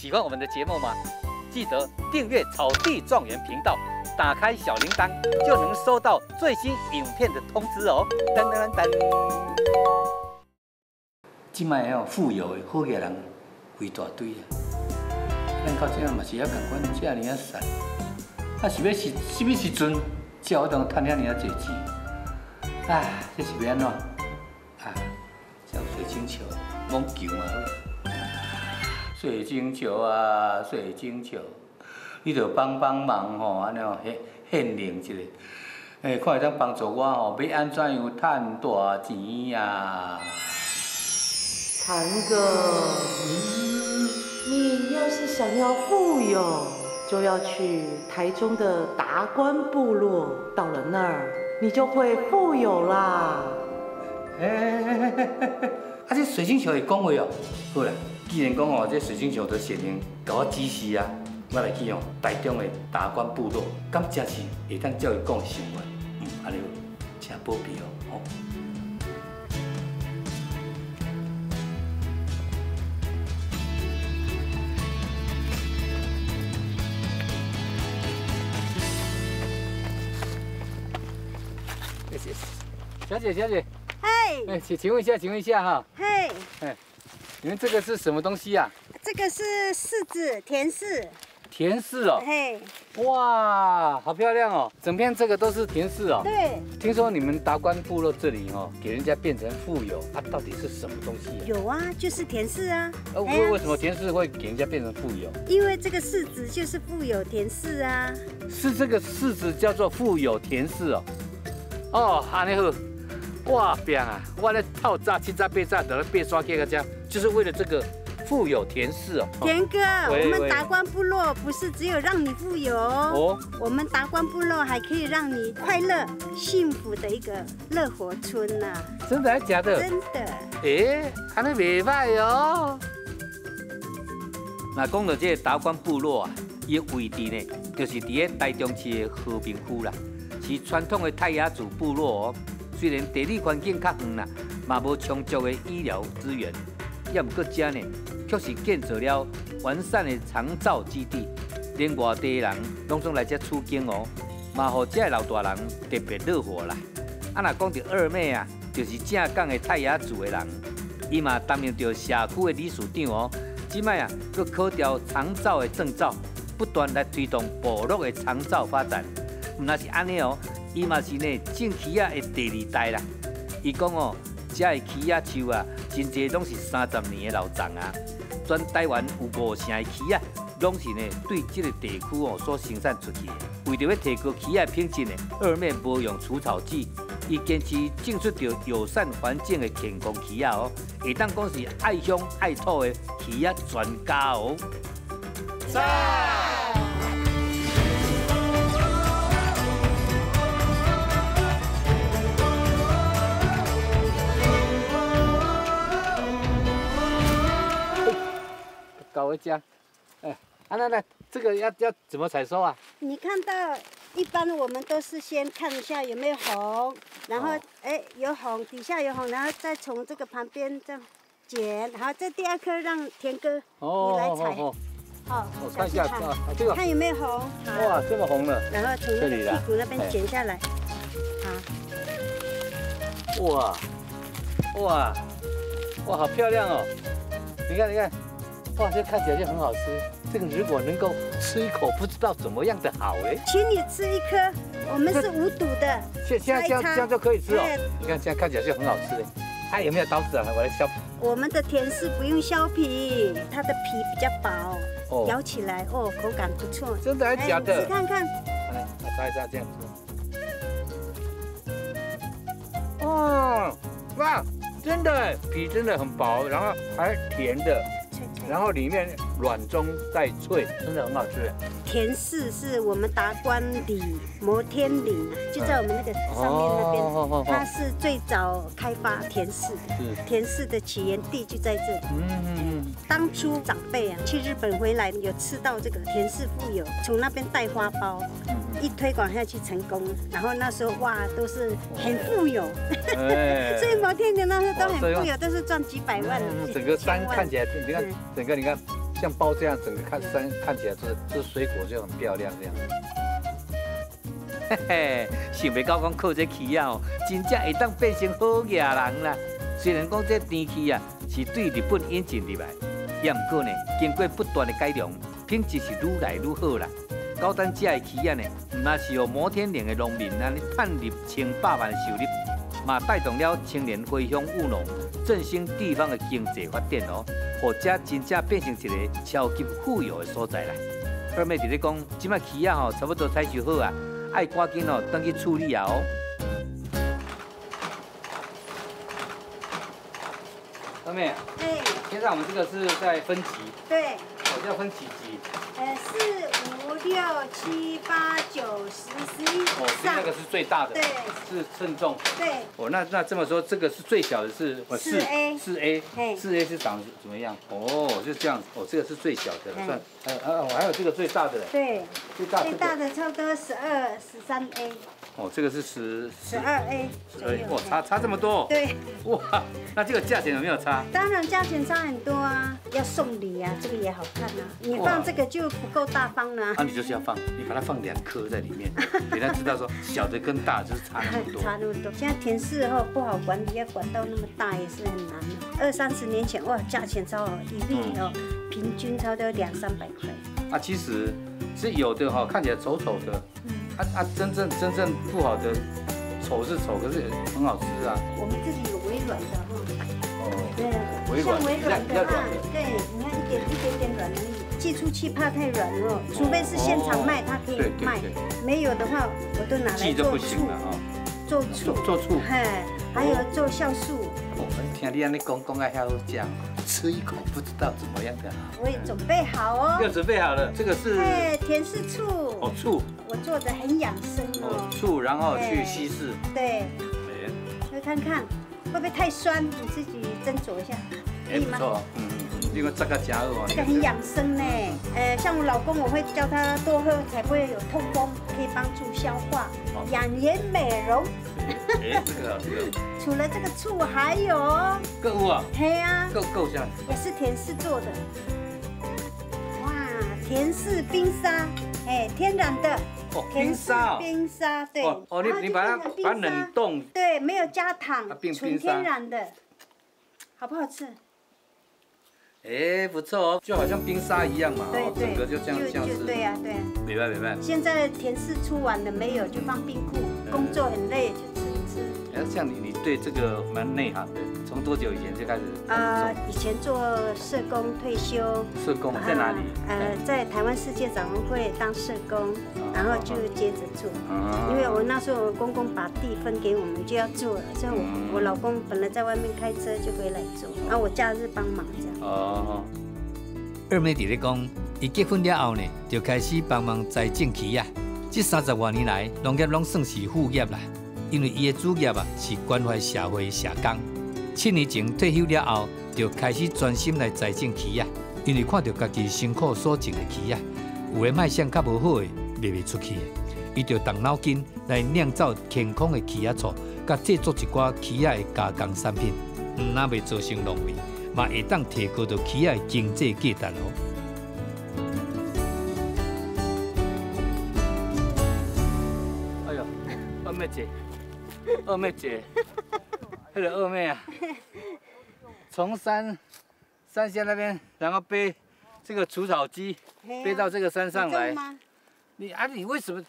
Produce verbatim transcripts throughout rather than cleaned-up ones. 喜欢我们的节目吗？记得订阅草地状元频道，打开小铃铛就能收到最新影片的通知哦。噔噔噔。即卖哦，富有的好嘢人围大堆啊！咱到这啊嘛是要共款遮尔啊散，啊是要是什么时阵才有当趁遐尔啊侪钱？啊，这是要安怎？啊，像水晶球、网球啊，水晶球啊，水晶球，你着帮帮忙吼，安尼哦，献献灵一下，诶、欸，看会当帮助我吼、喔，要安怎样趁大钱啊？ 韩哥，你要是想要富有，就要去台中的达观部落。到了那儿，你就会富有啦。哎哎哎哎哎！啊，这水晶球会讲话哦。好啦，既然讲哦，这水晶球在神明给我指示啊，我来去哦台中的达观部落，咁真是会当照伊讲生活。嗯，安尼，请保庇哦，哦。 小姐，小姐，嘿，哎，请请问一下，请问一下哈，嘿，哎，你们这个是什么东西呀？这个是柿子，甜柿。甜柿哦，嘿，哇，好漂亮哦，整片这个都是甜柿哦。对，听说你们达观部落这里哦，给人家变成富有，啊，到底是什么东西？有啊，就是甜柿啊。呃，为为什么甜柿会给人家变成富有？因为这个柿子就是富有甜柿啊。是这个柿子叫做富有甜柿哦。哦，安尼好。 哇，变啊！我咧透早七早八早在咧爬山去个家，就是为了这个富有田氏哦。田哥，我们达观部落不是只有让你富有哦，我们达观部落还可以让你快乐、幸福的一个乐活村呐、啊。真的还假的？真的。哎、欸，安尼袂歹哦。那讲到这达观部落啊，伊位置呢，就是伫咧台中市的和平区啦，是传统的泰雅族部落哦。 虽然地理环境较远啦，嘛无充足的医疗资源，也毋过遮呢，确实建设了完善的长照基地，连外地人拢总来遮取经哦，嘛互遮老大人特别热火啦。啊，若讲到二妹啊，就是正港的泰雅族的人，伊嘛担任着社区的理事长哦。即摆啊，佮考掉长照的证照，不断来推动部落的长照发展，毋那是安尼哦。 伊嘛是呢，种起啊的第二代啦。伊讲哦，遮的起啊树啊，真侪拢是三十年的老丛啊。全台湾有五成的起啊，拢是呢对这个地区哦所生产出去的。为着要提高起啊品质呢，二妹无用除草剂，伊坚持种出着友善环境的健康起啊哦，会当讲是爱乡爱土的起啊专家哦。赞！ 搞一家，哎，啊，那那这个要要怎么采收啊？你看到一般我们都是先看一下有没有红，然后哎、哦、有红底下有红，然后再从这个旁边这样剪，然后这第二颗让田哥、哦、你来采。哦 好，我看一下啊，这个看有没有红。哇，这么红了。然后从那个屁股那边剪下来。好。哇，哇，哇，好漂亮哦！你看，你看。 哇，这看起来就很好吃。这个如果能够吃一口，不知道怎么样的好哎。请你吃一颗，我们是无毒的。现现在这样这样就可以吃哦。你看现在看起来就很好吃哎。哎，有没有刀子啊？我来削。我们的甜柿不用削皮，它的皮比较薄，哦、咬起来哦，口感不错。真的还是假的？你看看。来，我抓一抓这样子。哇哇，真的皮真的很薄，然后还甜的。 然后里面软中带脆，真的很好吃。甜柿是我们达观里摩天岭，就在我们那个上面那边，哦、它是最早开发甜柿的。甜柿的起源地就在这里。嗯嗯当初长辈啊去日本回来，有吃到这个甜柿富有，从那边带花苞，嗯、一推广下去成功，然后那时候哇都是很富有，哎、所以摩天岭那时候都很富有，都是赚几百万。嗯、整个山看起来，你看。 整个你看，像包这样，整个看山看起来这这水果就很漂亮这样。嘿嘿，想袂到讲靠这气啊哦，真正会当变成好野人啦。虽然讲这天气啊是对日本引进入来，也毋过呢，经过不断的改良，品质是愈来愈好啦。到咱遮的企业呢，唔那是由摩天岭的农民安尼赚入千百万的收入，嘛带动了青年回乡务农，振兴地方的经济发展哦。 或者真正变成一个超级富有的所在啦。二妹伫咧讲，即摆起啊吼，差不多采收好啊，爱赶紧哦，等去处理啊哦。二妹，对，现在我们这个是在分级，对，我要分几级？呃，四、五、六、七、八、九、十、十一。哦，所以那个是最大的，对，是称重。对。哦，那那这么说，这个是最小的是四 A， 四 A， 四 A 是长怎么样？哦，就这样。哦，这个是最小的，算。呃呃，我还有这个最大的嘞。对。最大最大的差不多十二、十三 A。哦，这个是十十二 A。对。哇，差差这么多。对。哇，那这个价钱有没有差？当然价钱差很多啊，要送礼啊，这个也好看啊。 你放这个就不够大方了。那你就是要放，你把它放两颗在里面，给他知道说小的跟大就是差那么多。差那么多。现在田市后不好管理，要管到那么大也是很难的。二三十年前哇，价钱超好，一粒哦，平均差不多两三百块。啊，其实是有的哈，看起来丑丑的，啊啊，真正真正不好的，丑是丑，可是很好吃啊。我们自己有微软的哈。哦。对。微软。像微软的话，对，你看一点一点点软而已。 寄出去怕太软了，除非是现场卖，它可以卖。没有的话，我都拿来做醋，做醋，做醋，哎，还有做酵素。我听你安尼讲，讲啊还好讲，吃一口不知道怎么样的。我也准备好哦，要准备好了。这个是哎，甜是醋哦，醋，我做的很养生哦，醋，然后去稀释。对，哎，来看看会不会太酸，你自己斟酌一下，可以吗？ 这个这个加热啊，这个很养生呢。呃，像我老公，我会教他多喝，才不会有痛风，可以帮助消化，养颜美容。哎，这个这个。除了这个醋，还有购物啊。嘿啊，购购下。也是田氏做的。哇，田氏冰沙，哎，天然的。哦，冰沙。冰沙，对。哦，你你把它把冷冻。对，没有加糖，纯天然的，好不好吃？ 哎，不错哦，就好像冰沙一样嘛，哦，整个就这样这样子。对呀，对呀。明白明白。现在田氏出完了没有？就放冰库，工作很累就吃一吃。哎，像你，你对这个蛮内行的，从多久以前就开始？啊，以前做社工退休。社工在哪里？呃，在台湾世界展望会当社工，然后就接着做。因为我那时候我公公把地分给我们就要做了，所以我我老公本来在外面开车就回来做，然后我假日帮忙这样。 哦，二妹伫咧讲，伊结婚了后呢，就开始帮忙栽种起啊。这三十多年来，农业拢算是副业啦，因为伊的主业啊是关怀社会社工。七年前退休了后，就开始专心来栽种起啊，因为看到家己辛苦所种的起啊，有的卖相较无好的卖袂出去，伊就动脑筋来酿造健康的起啊醋，甲制作一寡起啊的加工产品，唔那袂造成浪费。 嘛会当提高到企业经济价值哦。哎呦，二妹姐，二妹姐，那个二妹啊，从山山下那边，然后背这个除草机背到这个山上来。你啊，你为什么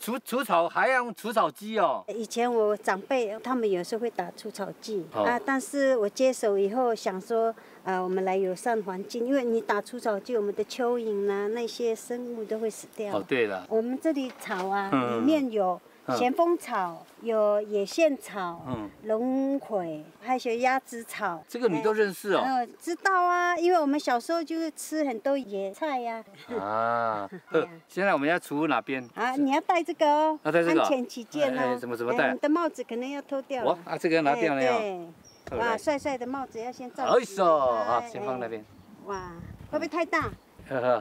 除除草还要用除草机哦？以前我长辈他们有时候会打除草剂啊，但是我接手以后想说，呃，我们来友善环境，因为你打除草剂，我们的蚯蚓啊那些生物都会死掉。哦，对了，我们这里草啊，里面有咸丰草，有野苋草，嗯，龙葵，还有鸭子草。这个你都认识哦？哦，知道啊，因为我们小时候就是吃很多野菜呀。啊，现在我们要除哪边？啊，你要戴这个哦，安全起见哦。怎么怎么戴？你的帽子可能要脱掉。我啊，这个要拿掉了。哇，帅帅的帽子要先罩。好意思哦，好，先放那边。哇，会不会太大？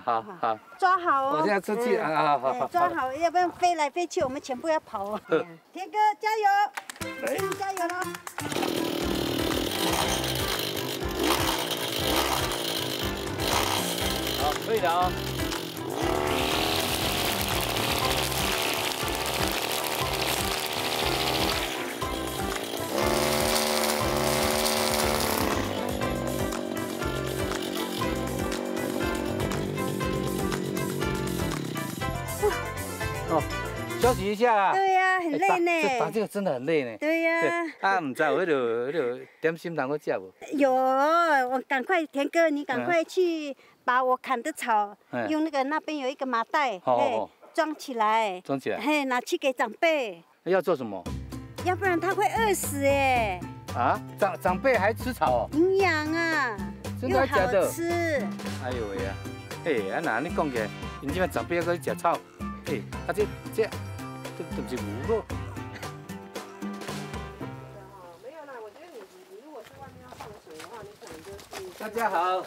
好好抓好哦！我现在出去啊，好好抓好，要不然飞来飞去，我们全部要跑哦。田哥加油，这样加油喽！可以的啊、哦。 休息一下啦。对呀、啊，很累呢、欸。打这个真的很累呢、欸。对呀、啊。啊，唔知有迄落迄落点心糖可食无？有，我赶快，田哥，你赶快去把我砍的草，嗯、用那个那边有一个麻袋，嘿、哦，装起来。装起来。嘿，拿去给长辈。要做什么？要不然他会饿死哎、欸。啊，长长辈还吃草哦？营养啊，真的假的？吃。哎呦喂呀、啊，哎、欸，啊那你讲起来，因即摆长辈还搁去食草，哎、欸，啊这这。 这都是五个。大家好。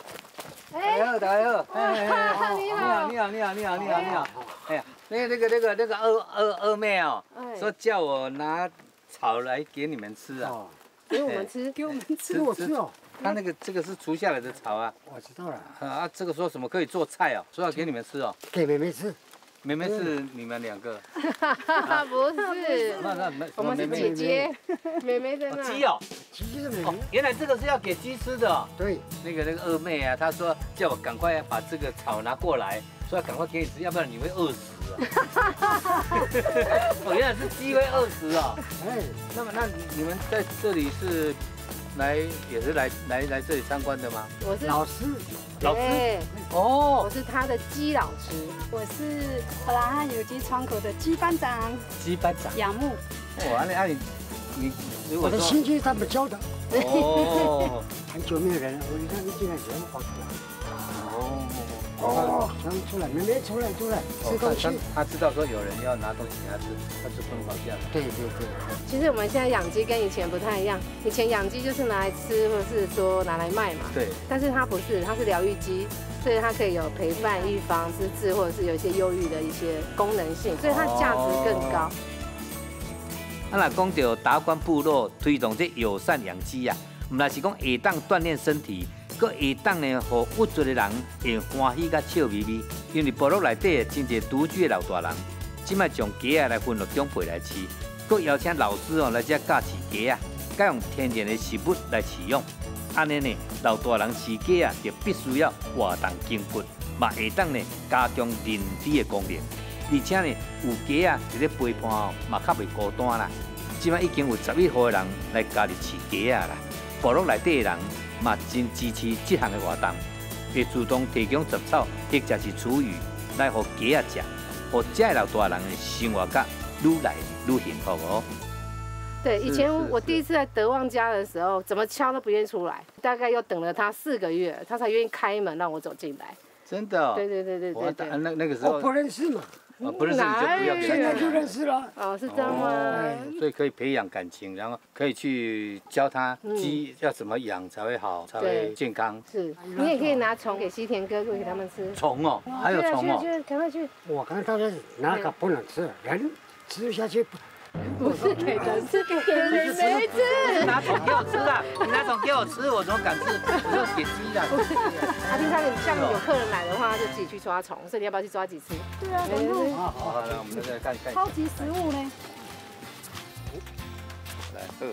哎好，大家好。哎哎，你好，你好，你好，你好，你好，你好。哎呀，那那个那个那个二二二妹哦，说叫我拿草来给你们吃啊。给我们吃，给我们吃，我吃哦。他那个这个是除下来的草啊。我知道了。啊，这个说什么可以做菜哦，说要给你们吃哦。给妹妹吃。 妹妹是你们两个，不是，我们是姐姐，妹妹在那。鸡哦，鸡是妹妹。原来这个是要给鸡吃的。对，那个那个二妹啊，她说叫我赶快把这个草拿过来，说要赶快给你吃，要不然你会饿死啊。我原来是鸡会饿死啊。哎，那么那你们在这里是来也是来来来这里参观的吗？我是老师。 老师，哦，我是他的鸡老师，我是布拉汉有机窗口的鸡班长，鸡班长养牧。哇，那你你你我的兴趣他们教的。哦，很久没有人，我一看一进来全部跑出来。哦哦，全部出来，妹妹出来出来，吃东西。他知道说有人要拿东西给他吃，他就不能跑下来。对对对。其实我们现在养鸡跟以前不太一样，以前养鸡就是拿来吃，或是说拿来卖嘛。对。但是它不是，它是疗愈鸡，所以它可以有陪伴、预防失智，或者是有一些忧郁的一些功能性，所以它价值更高。啊，那讲到达官部落推动这友善养鸡啊，唔那是讲会当锻炼身体。 佫会当呢，互有侪个人会欢喜甲笑眯眯，因为部落内底真侪独居的老大人，即卖将鸡啊来分落长辈来饲，佫邀请老师哦来遮教饲鸡啊，佮用天然的食物来饲养。安尼呢，老大人饲鸡啊，就必须要活动筋骨，嘛会当呢加强认知的功能，而且呢有鸡啊伫咧陪伴哦，嘛较袂孤单啦。即卖已经有十一户的人来加入饲鸡啊啦，部落内底的人。 嘛，真支持这项的活动，会主动提供杂草或者是厨余来给鸡仔食，互这老大人的生活甲愈来愈幸福哦。对，以前我第一次在德旺家的时候，怎么敲都不愿意出来，大概又等了他四个月，他才愿意开门让我走进来。真的、哦？对对对对对对。那那个时候我不认识嘛。 啊，不认识你就不要，现在就认识了。哦，是这样吗？所以可以培养感情，然后可以去教他鸡要怎么养才会好，才会健康。是，你也可以拿虫给西田哥哥给他们吃。虫哦，还有虫哦。去去，赶快去！我刚刚说那个不能吃，人吃下去不。不是给人，是给人没吃。拿虫给我吃啊！你拿虫给我吃，我怎么敢吃？我要给鸡啊！啊，平常你像有客人来的话，就自己去抓虫，所以你要不要去抓几只？对啊，然后好好好，来我们再看看超级食物呢。来，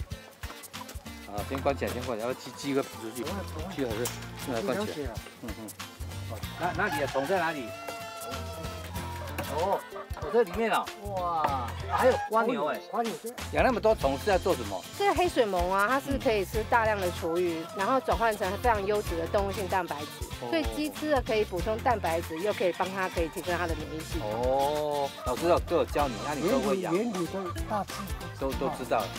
好，好，先关起来，先关起来，要鸡鸡个出去，鸡还是来关起来。嗯嗯，那那你的虫在哪里？ 哦，我这里面哦，哇，还有蜗牛哎，蜗牛养那么多虫是要做什么？这个黑水虻啊，它是可以吃大量的厨余，然后转换成非常优质的动物性蛋白质，所以鸡吃了可以补充蛋白质，又可以帮它可以提升它的免疫系统。哦，老师都有教你，那你都会养，原理都大致都都知道了，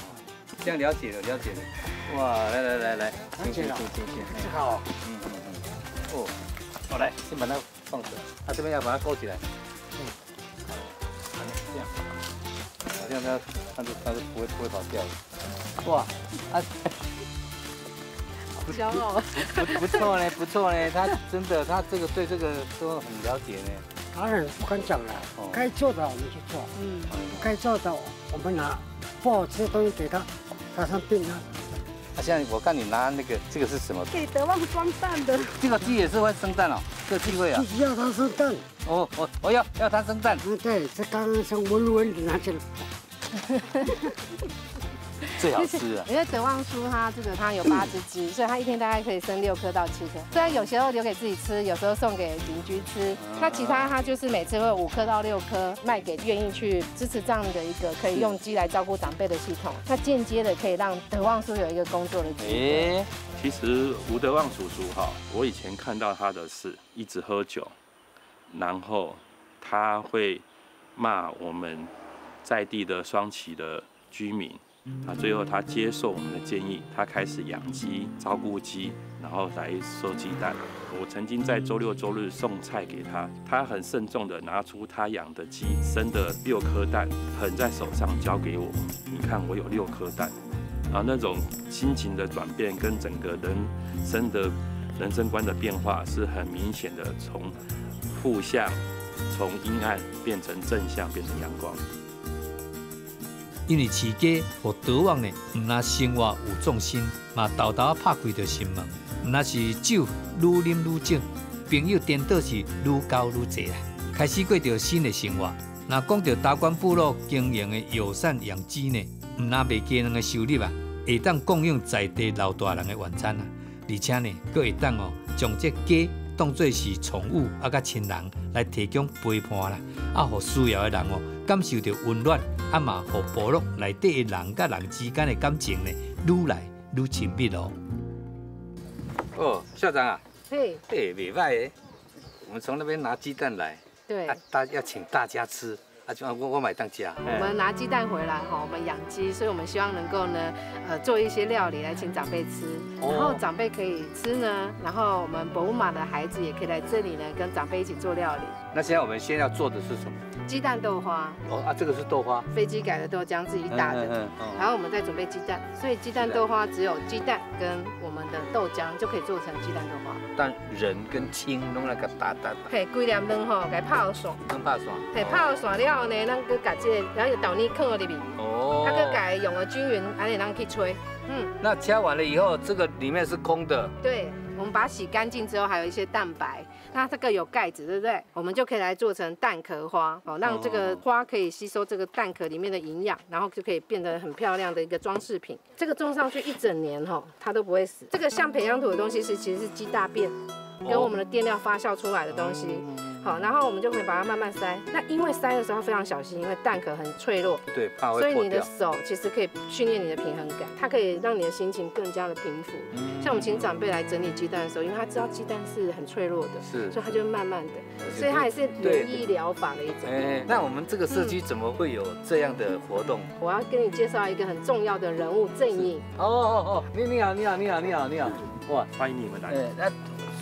这样了解了了解了。哇，来来来来，谢谢谢谢，好，嗯嗯嗯，哦，好来，先把它放着，它这边要把它勾起来。 这样，好像它它就它就不会不会跑掉了。哇，啊，不骄傲，不不错呢，不错呢，他真的他这个对这个都很了解呢。当然不敢讲了，该做的我们去做，嗯，该做的我们拿，不好吃的东西给他，他生病了，啊，现在我看你拿那个，这个是什么？给德旺装蛋的。这个鸡也是会生蛋哦，这个鸡会啊。要它生蛋。哦，我我要要它生蛋。嗯，对，这刚刚生温温的拿起来。最好吃啊！因为德旺叔他这个他有八只鸡，所以他一天大概可以生六颗到七颗。虽然有时候留给自己吃，有时候送给邻居吃。那其他他就是每次会五颗到六颗卖给愿意去支持这样的一个可以用鸡来照顾长辈的系统。那间接的可以让德旺叔有一个工作的机会。哎，其实吴德旺叔叔哈，我以前看到他的是一直喝酒，然后他会骂我们在地的双旗的居民。 啊，最后他接受我们的建议，他开始养鸡、照顾鸡，然后来收鸡蛋。我曾经在周六、周日送菜给他，他很慎重地拿出他养的鸡生的六颗蛋，捧在手上交给我。你看，我有六颗蛋，啊，那种心情的转变跟整个人生的人生观的变化是很明显的，从负向、从阴暗变成正向，变成阳光。 因为饲家和德旺呢，唔那生活有重心，嘛豆豆拍开着心门，唔那是酒愈啉愈少，朋友颠倒是愈交愈侪啦。开始过着新的生活。那讲到达官部落经营的友善养鸡呢，唔那袂惊人的收入啊，会当供应在地老大人的晚餐啊，而且呢，佫会当哦将这鸡当作是宠物啊，甲亲人来提供陪伴啦，啊，互需要的人哦。 感受到温暖，啊嘛，和部落内底的人甲人之间的感情呢，愈来愈亲密咯。哦，校长啊，嘿，嘿，袂歹诶，我们从那边拿鸡蛋来，对，啊，大要请大家吃，啊，就我我买当家。我们拿鸡蛋回来哈，我们养鸡，所以我们希望能够呢，呃，做一些料理来请长辈吃，然后长辈可以吃呢，然后我们博物马的孩子也可以来这里呢，跟长辈一起做料理。那现在我们先要做的是什么？ 鸡蛋豆花哦啊，这个是豆花，飞机改的豆浆自己打的，嗯嗯嗯、然后我们再准备鸡蛋，所以鸡蛋豆花只有鸡蛋跟我们的豆浆就可以做成鸡蛋豆花。但人跟青弄那个打打打，嘿，规粒卵吼给泡散，弄泡散，嘿，泡散了后呢，咱去把这个，然后豆泥放入里面，哦，它去改用个均匀，安尼咱去吹，嗯。那敲完了以后，这个里面是空的，对。 我们把它洗干净之后，还有一些蛋白，那这个有盖子，对不对？我们就可以来做成蛋壳花，哦，让这个花可以吸收这个蛋壳里面的营养，然后就可以变得很漂亮的一个装饰品。这个种上去一整年，吼，它都不会死。这个像培养土的东西是其实是鸡大便跟我们的垫料发酵出来的东西。 好，然后我们就可以把它慢慢塞。那因为塞的时候非常小心，因为蛋壳很脆弱，对，怕会破掉。所以你的手其实可以训练你的平衡感，它可以让你的心情更加的平复。嗯、像我们请长辈来整理鸡蛋的时候，因为他知道鸡蛋是很脆弱的，是，所以他就慢慢的，所以它也是免疫疗法的一种。哎，那我们这个社区怎么会有这样的活动？嗯、我要跟你介绍一个很重要的人物——郑颖。哦哦哦，你你好，你好，你好，你好，你好，哇，欢迎你们来。那、呃、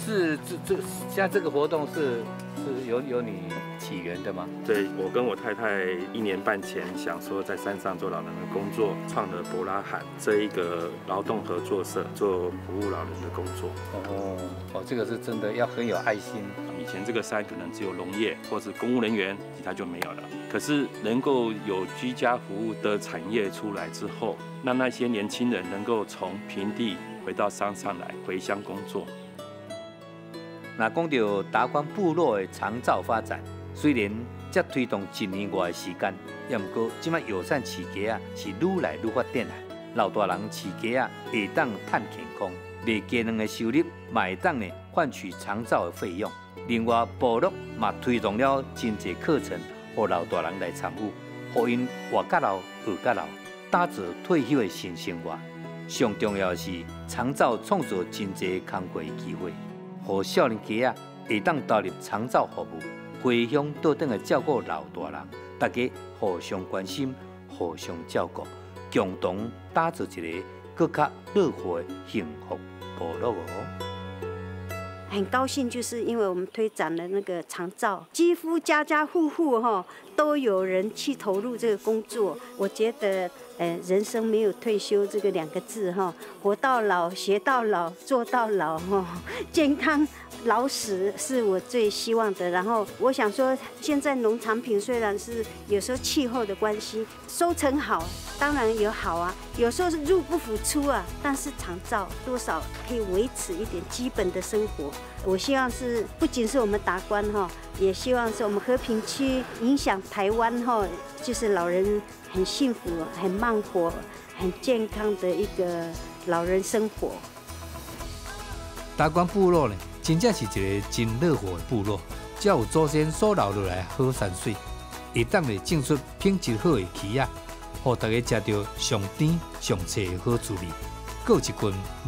是这这现在这个活动是。 是有有你起源的吗？对，我跟我太太一年半前想说在山上做老人的工作，创了伯拉罕这一个劳动合作社，做服务老人的工作。哦哦，这个是真的要很有爱心。以前这个山可能只有农业或是公务人员，其他就没有了。可是能够有居家服务的产业出来之后，让那些年轻人能够从平地回到山上来，回乡工作。 那讲到达官部落的长照发展，虽然才推动一年外的时间，也毋过即卖友善饲鸡啊是愈来愈发展啊。老大人饲鸡啊会当趁健康，袂低量的收入，会当呢换取长照的费用。另外，部落嘛推动了真侪课程，互老大人来参与，互因活甲老学甲老，打造退休的新生活。上重要的是长照创造真侪工作机会。 和少年家啊，会当投入长照服务，回乡倒转来照顾老大人，大家互相关心，互相照顾，共同打造一个更加乐活的幸福部落哦。很高兴，就是因为我们推展了那个长照，几乎家家户户哈都有人去投入这个工作，我觉得。呃，人生没有退休这个两个字哈，活到老，学到老，做到老哈，健康老死是我最希望的。然后我想说，现在农产品虽然是有时候气候的关系，收成好当然有好啊，有时候是入不敷出啊，但是长照多少可以维持一点基本的生活。我希望是不仅是我们达观哈，也希望是我们和平区影响台湾哈，就是老人很幸福、很慢活、很健康的一个老人生活。达观部落呢，真正是一个真热火的部落，才有祖先所留落来好山水，会当来种出品质好的柿仔，互大家食到上甜上脆的好滋味。还有一群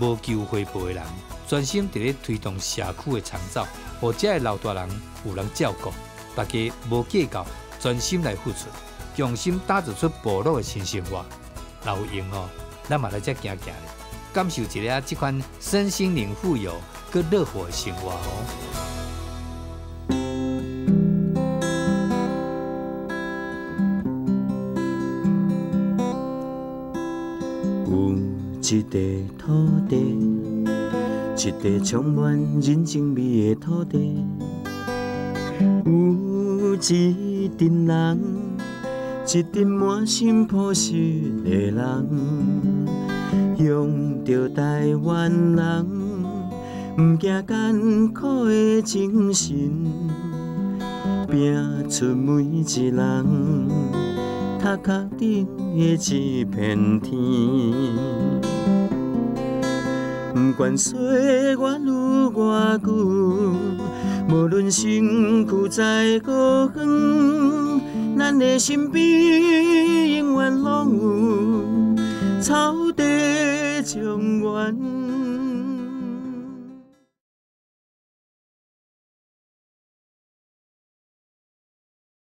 无求回报的人，专心伫咧推动社区的长照，互遮的老大人有人照顾，大家无计较，专心来付出。用心打造出部落的新生活，若有闲哦，咱嘛来遮行行咧，感受一下这款身心灵富有、佮乐活的生活哦。有一块土地，一块充满人情味的土地，有一群人。一群满心朴实的人，向着台湾人，毋惊艰苦的精神，拼出每一人头壳顶的一片天。不管岁月有偌久，无论身躯再孤远。咱的身边永远拢有草地情缘。